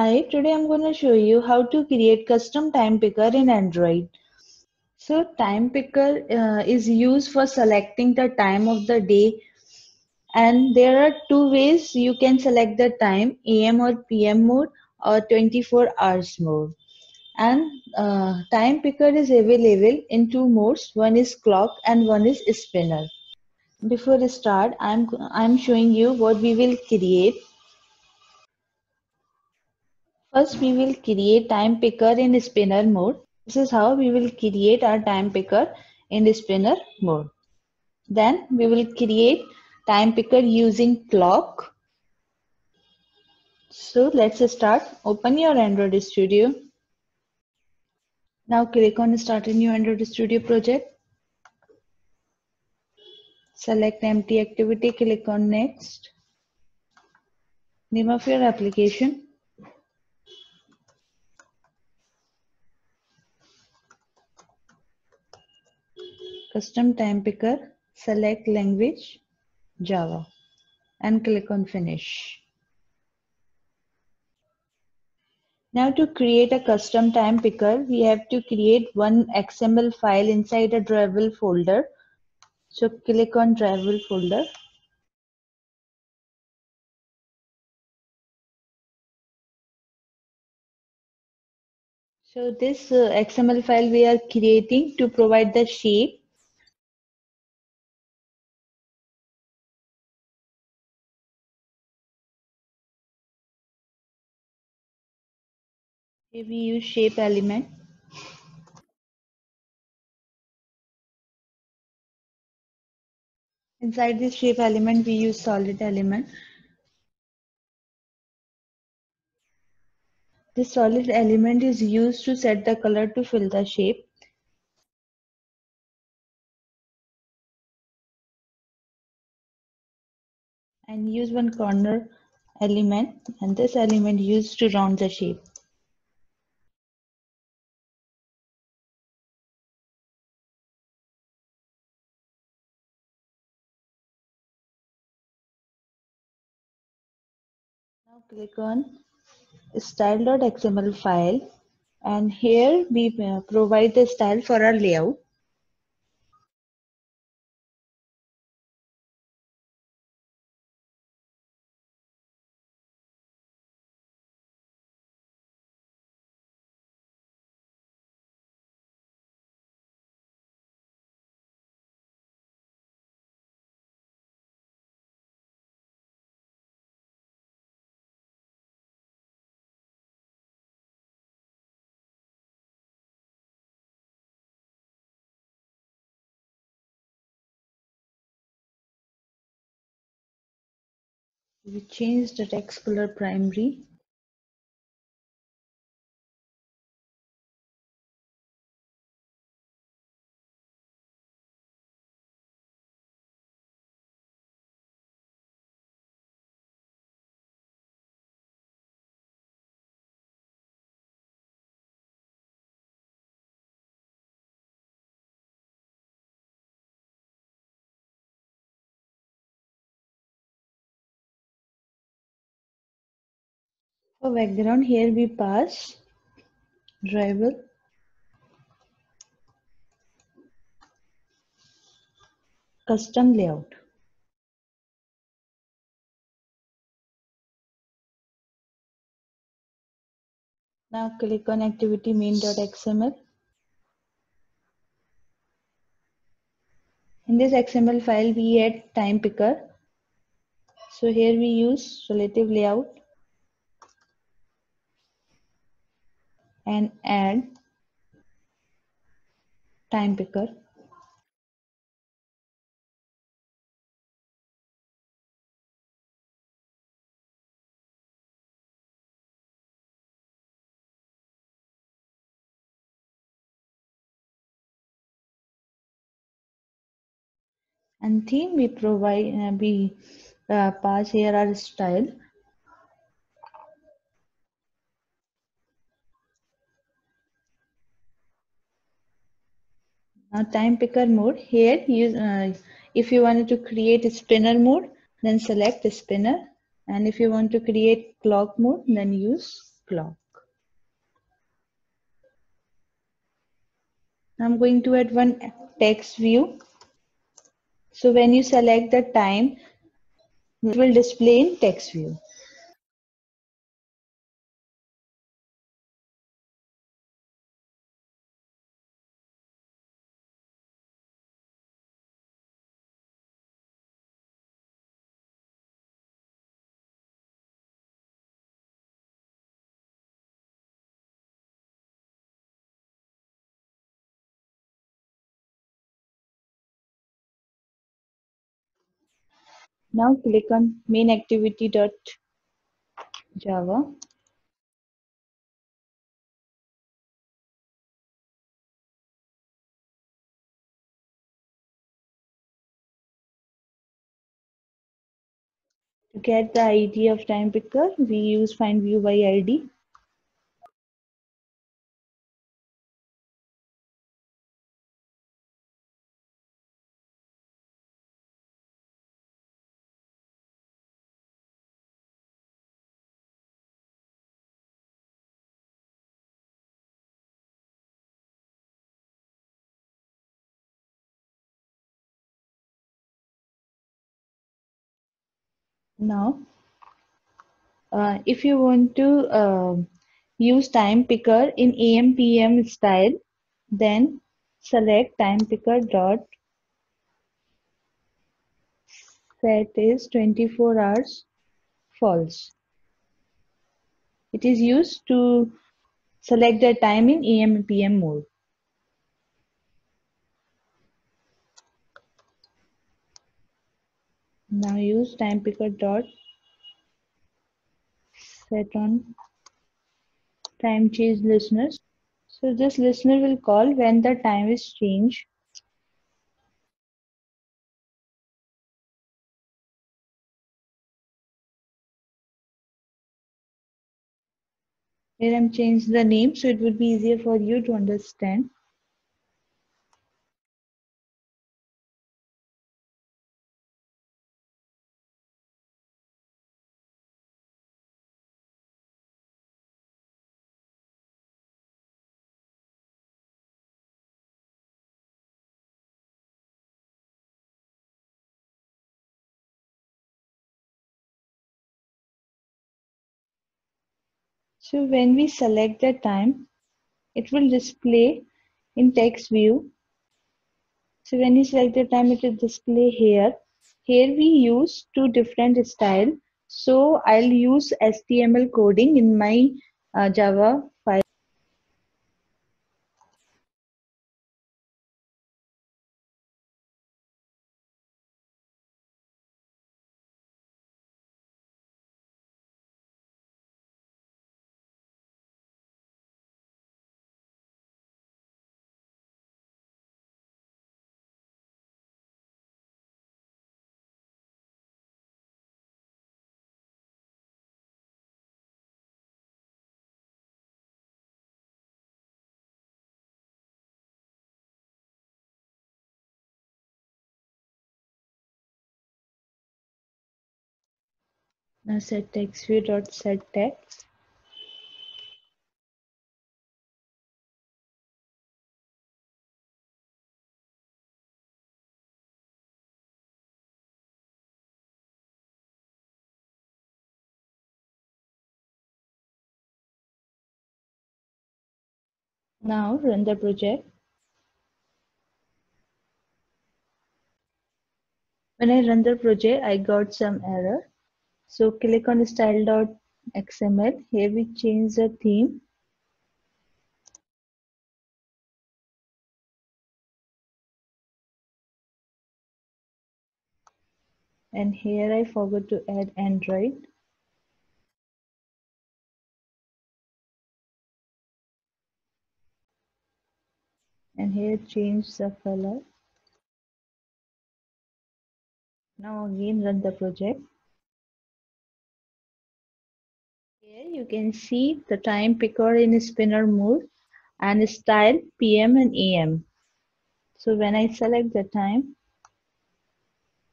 Hi, today I'm going to show you how to create custom TimePicker in Android. So TimePicker is used for selecting the time of the day, and there are two ways you can select the time: AM or PM mode or 24 hours mode. And TimePicker is available in two modes. One is clock and one is spinner. Before we start, I'm showing you what we will create. First, we will create TimePicker in spinner mode. This is how we will create our TimePicker in spinner mode. Then we will create TimePicker using clock. So let's start. Open your Android Studio. Now click on Start a new Android Studio project. Select empty activity, click on Next. Name of your application. Custom TimePicker, select language Java and click on Finish. Now to create a custom TimePicker, we have to create one XML file inside a drivable folder. So click on drivable folder. So this XML file we are creating to provide the shape. Here we use shape element. Inside this shape element, we use solid element. This solid element is used to set the color to fill the shape. And use one corner element, and this element used to round the shape. Click on style.xml file, and here we provide the style for our layout. We change the text color primary. For background, here we pass drivable. Custom layout. Now click on activity main.xml. In this XML file, we add TimePicker. So here we use RelativeLayout and add TimePicker. And theme we provide, we pass here our style. Now TimePicker mode, here you, if you wanted to create a spinner mode, then select the spinner, and if you want to create clock mode, then use clock. I'm going to add one text view. So when you select the time, it will display in text view. Now click on MainActivity.java. To get the ID of TimePicker, we use FindViewById. Now, if you want to use TimePicker in AM/PM style, then select TimePicker dot set is 24 hours false. It is used to select the time in AM/PM mode. Now use TimePicker dot set on time change listeners. So this listener will call when the time is changed. Here I'm changing the name so it would be easier for you to understand. So when we select the time, it will display in text view. So when you select the time, it will display here. Here we use two different styles. So I'll use HTML coding in my Java file. Now set TextView dot set text. Now run the project. When I run the project, I got some error. So click on style.xml. Here we change the theme. And here I forgot to add Android. And here change the color. Now again run the project. Here you can see the TimePicker in spinner mode and style PM and AM. So when I select the time,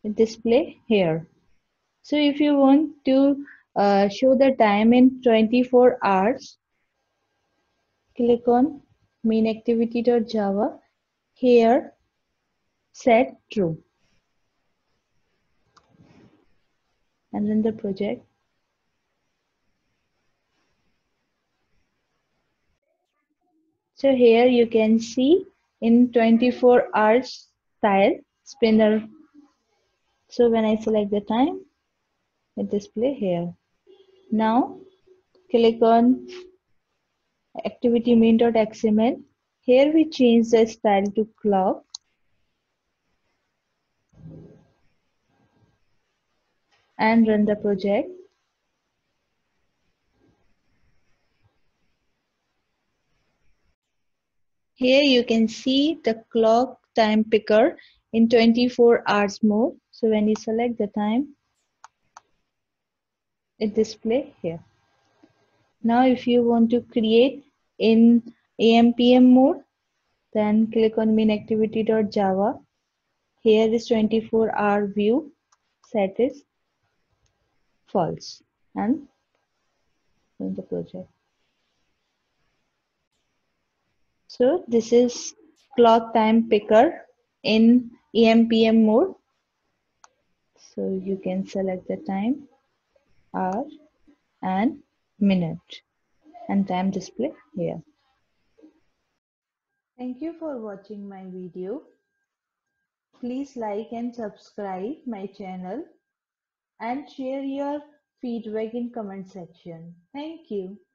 it displays here. So if you want to show the time in 24 hours. Click on MainActivity.java. Here, set true. And then the project. So here you can see in 24 hours style spinner. So when I select the time, it displays here. Now click on activity main.xml. Here we change the style to clock. And run the project. Here you can see the clock time picker in 24 hours mode. So when you select the time, it displays here. Now if you want to create in AM/PM mode, then click on MainActivity.java. Here is 24-hour view, set is false, and run the project. So this is clock time picker in AM/PM mode. So you can select the time, hour, and minute, and time display here. Thank you for watching my video. Please like and subscribe my channel and share your feedback in comment section. Thank you.